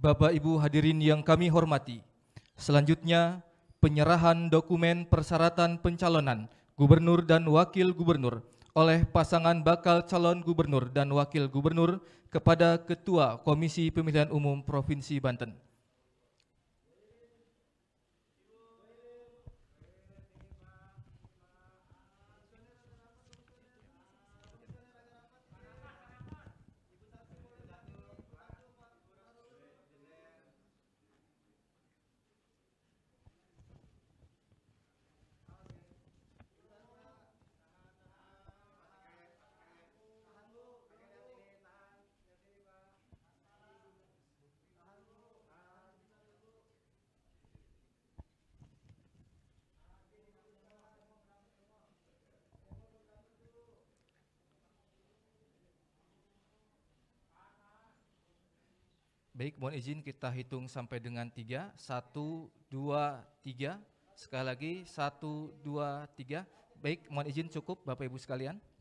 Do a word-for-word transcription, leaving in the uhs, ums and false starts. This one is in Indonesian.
Bapak Ibu hadirin yang kami hormati, selanjutnya penyerahan dokumen persyaratan pencalonan Gubernur dan Wakil Gubernur oleh pasangan bakal calon Gubernur dan Wakil Gubernur kepada Ketua Komisi Pemilihan Umum Provinsi Banten. Baik, mohon izin kita hitung sampai dengan tiga. Satu, dua, tiga. Sekali lagi, satu, dua, tiga. Baik, mohon izin cukup Bapak Ibu sekalian.